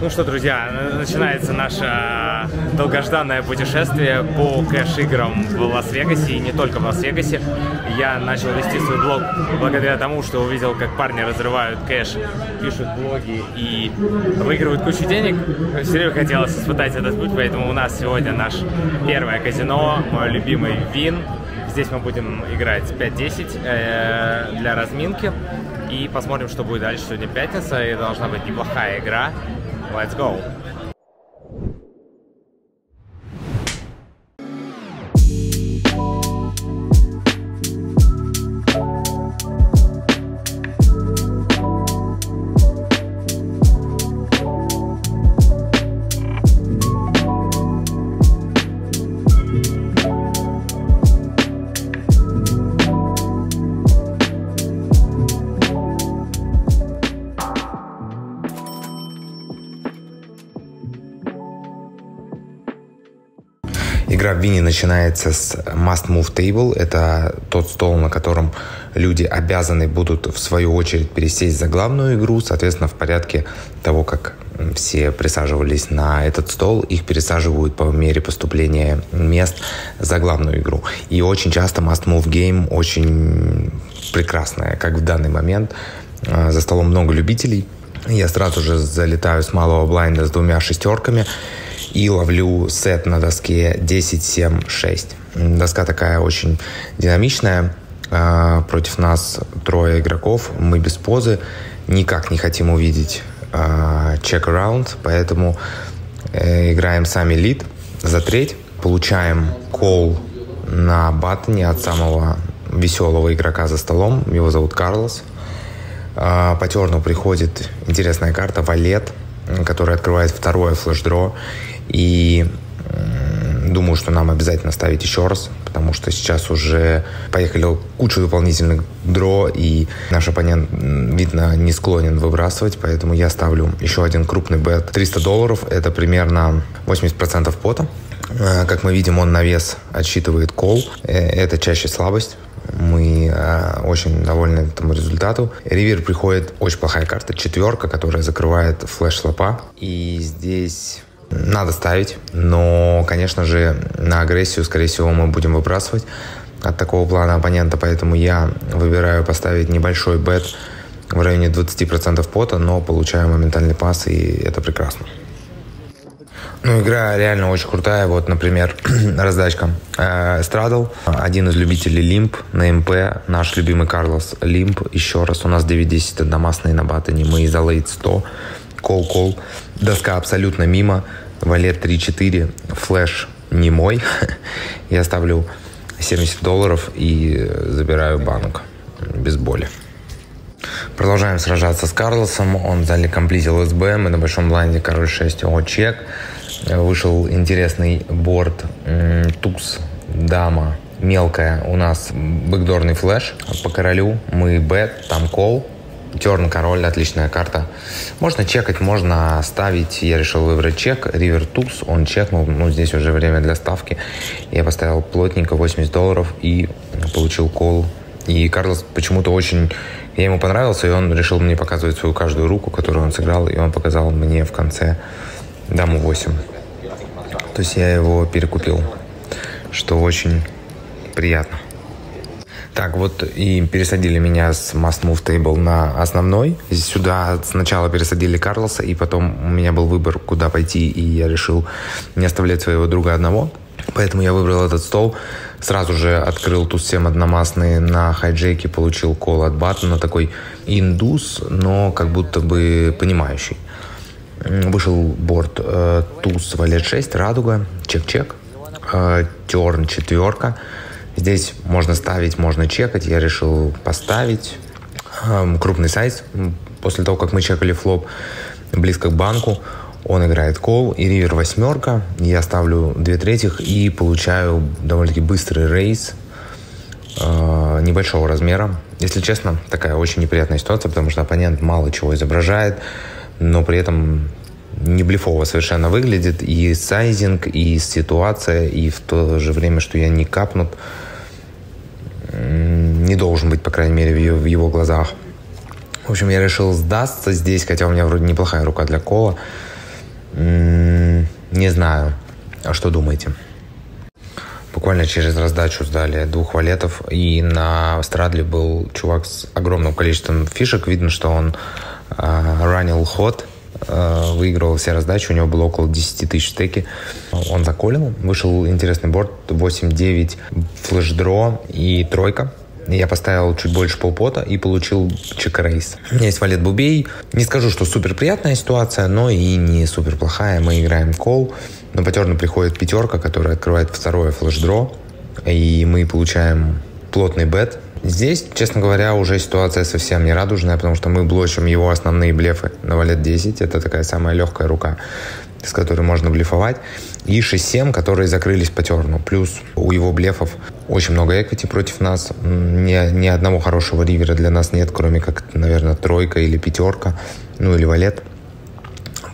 Ну что, друзья, начинается наше долгожданное путешествие по кэш-играм в Лас-Вегасе, и не только в Лас-Вегасе. Я начал вести свой блог благодаря тому, что увидел, как парни разрывают кэш, пишут блоги и выигрывают кучу денег. Все время хотелось испытать этот путь, поэтому у нас сегодня наше первое казино, мой любимый Wynn. Здесь мы будем играть 5-10 для разминки. И посмотрим, что будет дальше. Сегодня пятница, и должна быть неплохая игра. Let's go! Игра в Винни начинается с Must Move Table. Это тот стол, на котором люди обязаны будут в свою очередь пересесть за главную игру. Соответственно, в порядке того, как все присаживались на этот стол, их пересаживают по мере поступления мест за главную игру. И очень часто Must Move Game очень прекрасная, как в данный момент. За столом много любителей. Я сразу же залетаю с малого блайнда с двумя шестерками и ловлю сет на доске 10-7-6. Доска такая очень динамичная. Против нас трое игроков. Мы без позы. Никак не хотим увидеть чек-раунд. Поэтому играем сами лид за треть. Получаем колл на баттоне от самого веселого игрока за столом. Его зовут Карлос. По терну приходит интересная карта «Валет», которая открывает второе флешдро. И думаю, что нам обязательно ставить еще раз, потому что сейчас уже поехали кучу дополнительных дро, и наш оппонент, видно, не склонен выбрасывать, поэтому я ставлю еще один крупный бет. $300, это примерно 80% пота. Как мы видим, он на вес отсчитывает колл. Это чаще слабость. Мы очень довольны этому результату. Ривер приходит очень плохая карта. Четверка, которая закрывает флеш-слопа. И здесь надо ставить. Но, конечно же, на агрессию, скорее всего, мы будем выбрасывать от такого плана оппонента. Поэтому я выбираю поставить небольшой бет в районе 20% пота, но получаю моментальный пас, и это прекрасно. Ну, игра реально очень крутая. Вот, например, раздачка Страдл. Один из любителей лимп на МП. Наш любимый Карлос лимп. Еще раз, у нас 9-10 одномастные на баттоне. Мы из-за лейт 100. Кол-кол. Доска абсолютно мимо. Валет 3-4. Флэш не мой. Я ставлю $70 и забираю банк. Без боли. Продолжаем сражаться с Карлосом. Он закомплитил СБ. Мы на большом блайнде король 6. О, чек. Вышел интересный борт, туз, дама, мелкая. У нас бэкдорный флэш по королю. Мы бэт, там кол. Терн, король, отличная карта. Можно чекать, можно ставить. Я решил выбрать чек. Ривер туз, он чекнул. Ну, здесь уже время для ставки. Я поставил плотненько $80 и получил кол. И Карлос почему-то очень... Я ему понравился, и он решил мне показывать свою каждую руку, которую он сыграл. И он показал мне в конце... даму 8. То есть я его перекупил, что очень приятно. Так, вот и пересадили меня с Must Move Table на основной. Сюда сначала пересадили Карлоса, и потом у меня был выбор, куда пойти, и я решил не оставлять своего друга одного. Поэтому я выбрал этот стол. Сразу же открыл туз 7 одномастный на хайджеке, получил колл от баттона, такой индус, но как будто бы понимающий. Вышел борт туз, валет 6, радуга, чек-чек, терн, четверка. Здесь можно ставить, можно чекать. Я решил поставить крупный сайз. После того, как мы чекали флоп близко к банку, он играет кол и ривер восьмерка. Я ставлю 2/3 и получаю довольно-таки быстрый рейс небольшого размера. Если честно, такая очень неприятная ситуация, потому что оппонент мало чего изображает, но при этом не блефово совершенно выглядит. И сайзинг, и ситуация, и в то же время, что я не капнут, не должен быть, по крайней мере, в его глазах. В общем, я решил сдастся здесь, хотя у меня вроде неплохая рука для кола. Не знаю. А что думаете? Буквально через раздачу сдали 2 валетов, и на страдле был чувак с огромным количеством фишек. Видно, что он ранил ход, выигрывал все раздачи, у него было около 10 тысяч стеки. Он заколил, вышел интересный борт, 8-9, флешдро и тройка. Я поставил чуть больше полпота и получил чек-рейс. У меня есть валет бубей. Не скажу, что супер приятная ситуация, но и не супер плохая. Мы играем колл. На потерну приходит пятерка, которая открывает второе флешдро. И мы получаем плотный бет. Здесь, честно говоря, уже ситуация совсем не радужная, потому что мы блочим его основные блефы на валет 10. Это такая самая легкая рука, с которой можно блефовать, и 6-7, которые закрылись по терну. Плюс у его блефов очень много эквити против нас. Ни одного хорошего ривера для нас нет, кроме как, наверное, тройка или пятерка, ну или валет.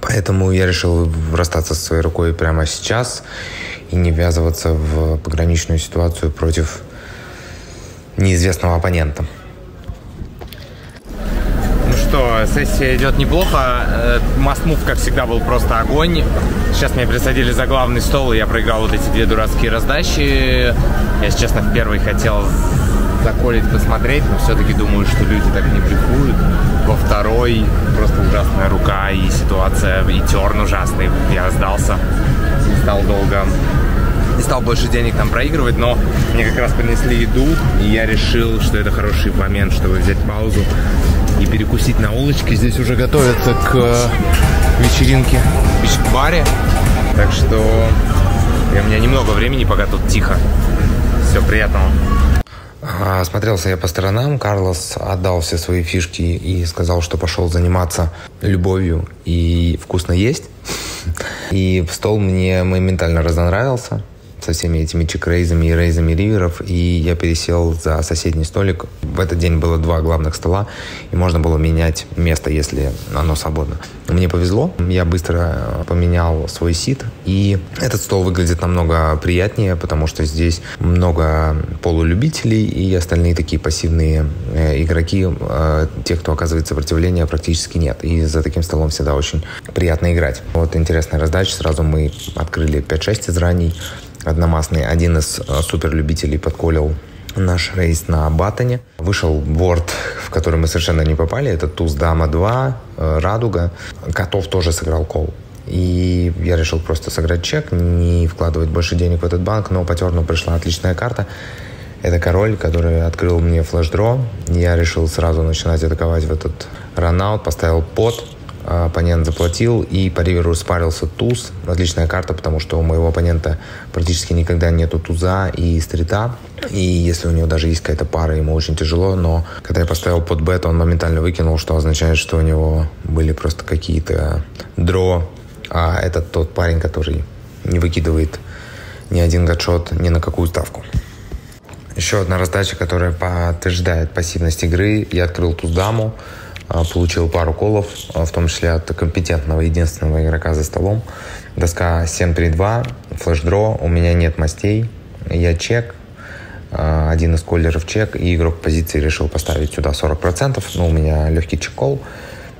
Поэтому я решил расстаться со своей рукой прямо сейчас и не ввязываться в пограничную ситуацию против неизвестного оппонента. Сессия идет неплохо. Мастмув, как всегда, был просто огонь. Сейчас меня присадили за главный стол, и я проиграл вот эти 2 дурацкие раздачи. Я, честно, в первый хотел заколить, посмотреть, но все-таки думаю, что люди так не блефуют. Во второй просто ужасная рука, и ситуация, и терн ужасный. Я сдался, не стал долго, не стал больше денег там проигрывать, но мне как раз принесли еду, и я решил, что это хороший момент, чтобы взять паузу и перекусить на улочке. Здесь уже готовятся к вечеринке в бич-баре. Так что у меня немного времени, пока тут тихо. Все, приятного. Смотрелся я по сторонам. Карлос отдал все свои фишки и сказал, что пошел заниматься любовью и вкусно есть. И стол мне моментально разнравился со всеми этими чек-рейзами и рейзами риверов, и я пересел за соседний столик. В этот день было 2 главных стола, и можно было менять место, если оно свободно. Мне повезло, я быстро поменял свой сит, и этот стол выглядит намного приятнее, потому что здесь много полулюбителей, и остальные такие пассивные игроки, те, кто оказывает сопротивление, практически нет. И за таким столом всегда очень приятно играть. Вот интересная раздача, сразу мы открыли 5-6 из ранней. Одномастный. Один из суперлюбителей подколил наш рейс на баттоне. Вышел борт, в который мы совершенно не попали. Это туз, дама, 2, радуга. Котов тоже сыграл кол. И я решил просто сыграть чек, не вкладывать больше денег в этот банк. Но по терну пришла отличная карта. Это король, который открыл мне флешдро. Я решил сразу начинать атаковать в этот ранаут. Поставил пот. Оппонент заплатил, и по риверу спарился туз. Отличная карта, потому что у моего оппонента практически никогда нету туза и стрита. И если у него даже есть какая-то пара, ему очень тяжело. Но когда я поставил под бет, он моментально выкинул, что означает, что у него были просто какие-то дро. А это тот парень, который не выкидывает ни один гадшот ни на какую ставку. Еще одна раздача, которая подтверждает пассивность игры. Я открыл туз-даму. Получил пару колов, в том числе от компетентного единственного игрока за столом. Доска 7-3-2, флешдро, у меня нет мастей, я чек, один из коллеров чек, и игрок позиции решил поставить сюда 40%, но у меня легкий чек-кол,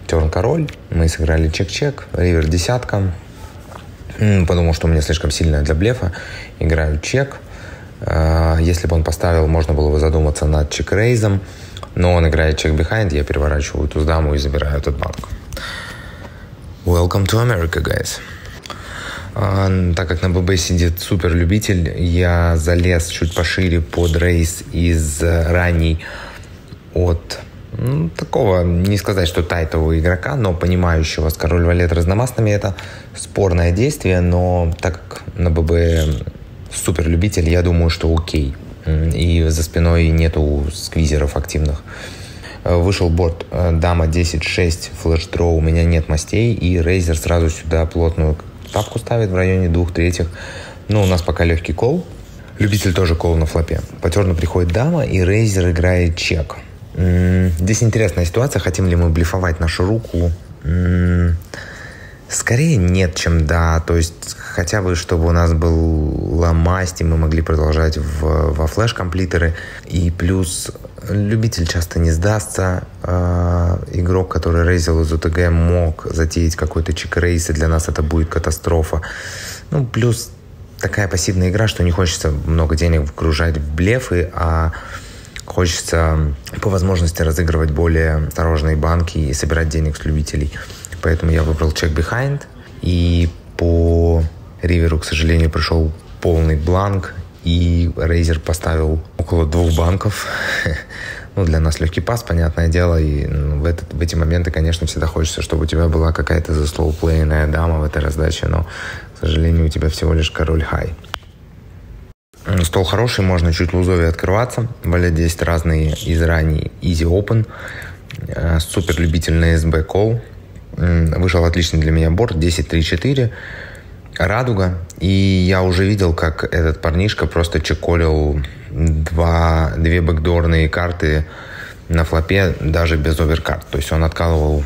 терн-король, мы сыграли чек-чек, ривер-десятка, подумал, что у меня слишком сильная для блефа, играю чек, если бы он поставил, можно было бы задуматься над чек-рейзом, но он играет чек-бихайнд, я переворачиваю туз-даму и забираю этот банк. Welcome to America, guys. Так как на ББ сидит суперлюбитель, я залез чуть пошире под рейс из ранней от такого, не сказать, что тайтового игрока, но понимающего с король-валет разномастными. Это спорное действие, но так как на ББ суперлюбитель, я думаю, что окей. И за спиной нету сквизеров активных. Вышел борт дама 10-6, флешдро, у меня нет мастей. И рейзер сразу сюда плотную тапку ставит в районе 2/3. Но у нас пока легкий кол. Любитель тоже кол на флопе. По терну приходит дама, и рейзер играет чек. Здесь интересная ситуация. Хотим ли мы блефовать нашу руку? Скорее нет, чем да. То есть хотя бы, чтобы у нас была масть, и мы могли продолжать во флеш-комплитеры. И плюс любитель часто не сдастся. Игрок, который рейзил из УТГ, мог затеять какой-то чек-рейс, и для нас это будет катастрофа. Ну, плюс такая пассивная игра, что не хочется много денег вгружать в блефы, а хочется по возможности разыгрывать более осторожные банки и собирать денег с любителей. Поэтому я выбрал чек-бихайнд, и по риверу, к сожалению, пришел полный бланк, и рейзер поставил около 2 банков. Ну, для нас легкий пас, понятное дело, и в эти моменты, конечно, всегда хочется, чтобы у тебя была какая-то заслоуплейная дама в этой раздаче, но, к сожалению, у тебя всего лишь король хай. Стол хороший, можно чуть лузовее открываться. Валят 10 разные из ранней Easy Open. Супер любительный SB Call. Вышел отличный для меня борт, 10-3-4. Радуга. И я уже видел, как этот парнишка просто чеколил 2 бэкдорные карты на флопе, даже без оверкарт. То есть он откалывал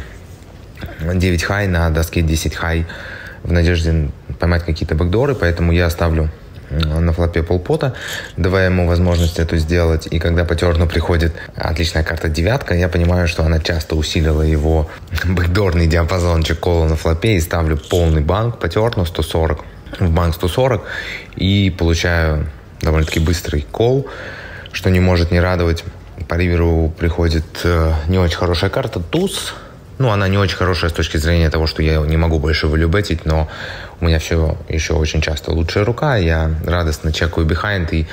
9 хай на доске 10 хай в надежде поймать какие-то бэкдоры, поэтому я ставлю на флопе полпота, давая ему возможность это сделать. И когда по терну приходит отличная карта девятка, я понимаю, что она часто усилила его бэкдорный диапазончик кола на флопе, и ставлю полный банк по терну 140, в банк 140, и получаю довольно-таки быстрый кол, что не может не радовать. По риверу приходит не очень хорошая карта туз. Ну, она не очень хорошая с точки зрения того, что я не могу больше вылюбетить, но у меня все еще очень часто лучшая рука. Я радостно чекаю бихайнд и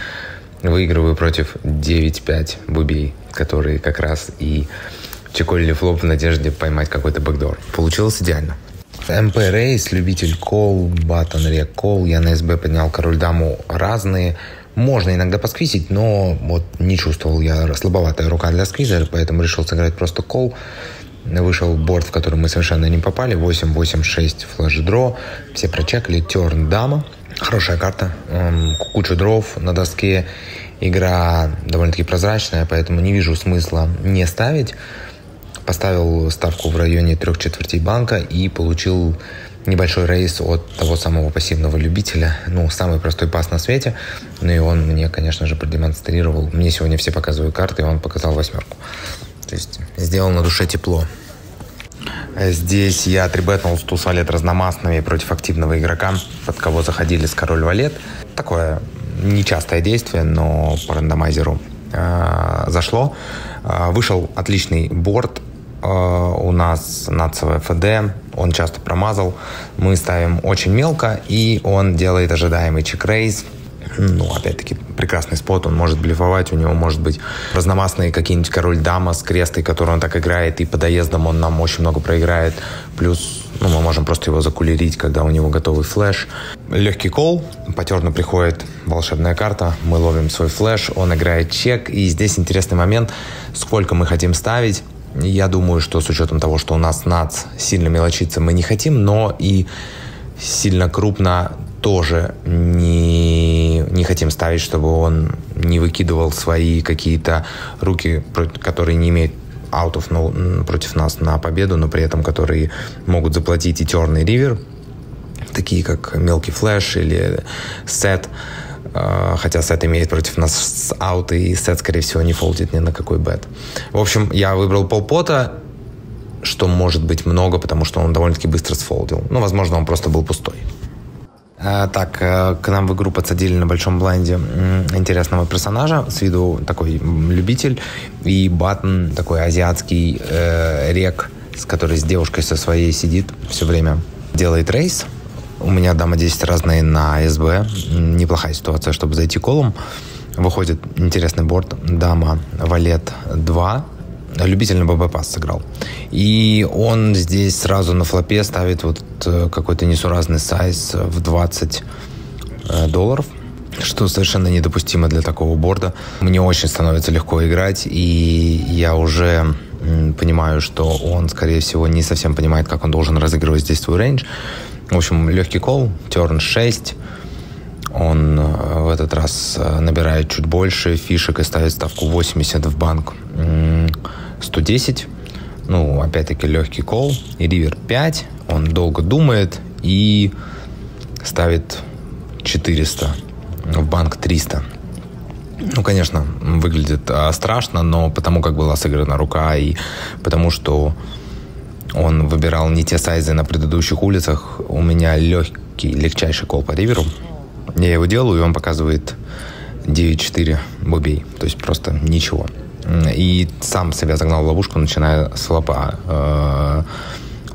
выигрываю против 9-5 бубей, которые как раз и чеколили флоп в надежде поймать какой-то бэкдор. Получилось идеально. МП рейс, любитель кол, баттон рек кол. Я на СБ поднял король-даму разные. Можно иногда посквизить, но вот не чувствовал я, слабоватая рука для сквизера, поэтому решил сыграть просто кол. Вышел борт, в который мы совершенно не попали. 8-8-6 флэш-дро. Все прочекали. Терн дама. Хорошая карта. Кучу дров на доске. Игра довольно-таки прозрачная, поэтому не вижу смысла не ставить. Поставил ставку в районе 3/4 банка и получил небольшой рейс от того самого пассивного любителя. Ну, самый простой пас на свете. Ну и он мне, конечно же, продемонстрировал. Мне сегодня все показывают карты, и он показал 8. То есть сделал на душе тепло. Здесь я трибетнул с туз валет разномастными против активного игрока, под кого заходили с король валет. Такое нечастое действие, но по рандомайзеру зашло. Вышел отличный борт. У нас нацевое ФД. Он часто промазал. Мы ставим очень мелко, и он делает ожидаемый чек-рейс. Ну, опять-таки, прекрасный спот, он может блефовать, у него может быть разномастные какие-нибудь король-дама с крестой, который он так играет, и по доездам он нам очень много проиграет. Плюс, ну, мы можем просто его закулерить, когда у него готовый флэш. Легкий колл, по терну приходит волшебная карта, мы ловим свой флэш, он играет чек, и здесь интересный момент, сколько мы хотим ставить. Я думаю, что с учетом того, что у нас нац сильно мелочиться мы не хотим, но и сильно крупно тоже не хотим ставить, чтобы он не выкидывал свои какие-то руки, которые не имеют аутов против нас на победу, но при этом которые могут заплатить и терный ривер, такие как мелкий флэш или сет, хотя сет имеет против нас ауты, и сет, скорее всего, не фолдит ни на какой бет. В общем, я выбрал полпота, что может быть много, потому что он довольно-таки быстро сфолдил. Ну, возможно, он просто был пустой. Так, к нам в игру подсадили на большом блайнде интересного персонажа, с виду такой любитель, и баттон, такой азиатский рек, с которой с девушкой со своей сидит, все время делает рейс. У меня дама 10 разные на СБ, неплохая ситуация, чтобы зайти колом. Выходит интересный борт, дама валет 2, любитель на ББ-пас сыграл. И он здесь сразу на флопе ставит вот какой-то несуразный сайз в $20, что совершенно недопустимо для такого борда. Мне очень становится легко играть, и я уже понимаю, что он, скорее всего, не совсем понимает, как он должен разыгрывать здесь свой рейндж. В общем, легкий колл, терн 6. Он в этот раз набирает чуть больше фишек и ставит ставку 80 в банк 110. Ну, опять-таки, легкий колл. И ривер 5. Он долго думает и ставит 400 в банк 300. Ну, конечно, выглядит страшно, но потому как была сыграна рука и потому что он выбирал не те сайзы на предыдущих улицах, у меня легчайший кол по риверу. Я его делаю, и он показывает 9-4 бобей, то есть просто ничего. И сам себя загнал в ловушку, начиная с лопа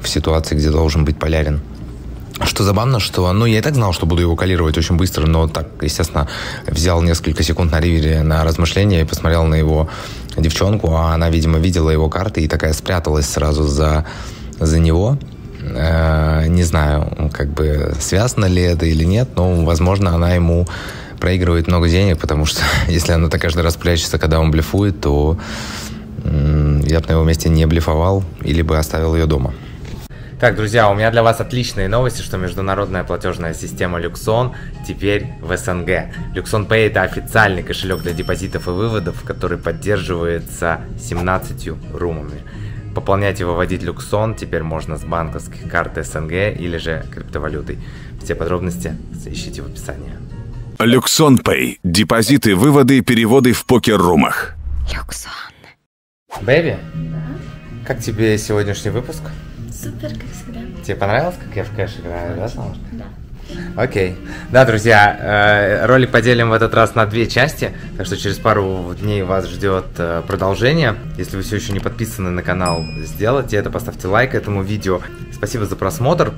в ситуации, где должен быть полярен. Что забавно, что, ну, я и так знал, что буду его коллировать очень быстро, но так, естественно, взял несколько секунд на ривере на размышление и посмотрел на его девчонку, а она, видимо, видела его карты и такая спряталась сразу за него. Не знаю, как бы связано ли это или нет, но, возможно, она ему проигрывает много денег, потому что если она так каждый раз прячется, когда он блефует, то я бы на его месте не блефовал или бы оставил ее дома. Так, друзья, у меня для вас отличные новости, что международная платежная система Luxon теперь в СНГ. Luxon Pay — это официальный кошелек для депозитов и выводов, который поддерживается 17 румами. Пополнять и выводить Luxon теперь можно с банковских карт СНГ или же криптовалютой. Все подробности ищите в описании. Luxon Pay. Депозиты, выводы и переводы в покер-румах. Luxon. Бэби, да? Как тебе сегодняшний выпуск? Супер, как всегда. Тебе понравилось, как я в кэш играю, да, Солнышко? Да. Окей. Да, друзья, ролик поделим в этот раз на 2 части, так что через пару дней вас ждет продолжение. Если вы все еще не подписаны на канал, сделайте это, поставьте лайк этому видео. Спасибо за просмотр.